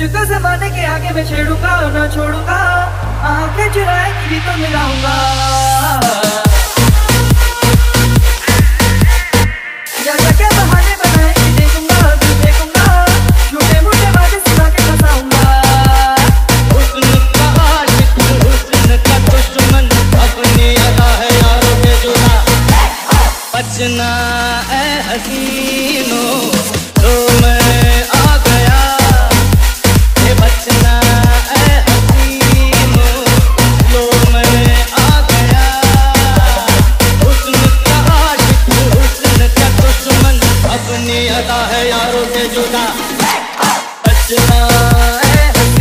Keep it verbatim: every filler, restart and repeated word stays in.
तुझको ज़माने के आगे मैं छेड़ूंगा और ना छोड़ूंगा, आंखें चुराएंगी भी तो मिलाऊंगा। जैसा क्या बहाने बनाएंगी देखूंगा, फिर देखूंगा, झूठे मूठे बातें सुना के फंसाऊंगा। हुस्न का आशिक, हुस्न का दुश्मन, अपनी अदा है यारों के जुदा। बचना ऐ हसीनों। अपनी अदा है यारों से जुदा, बचना ऐ हसीनों।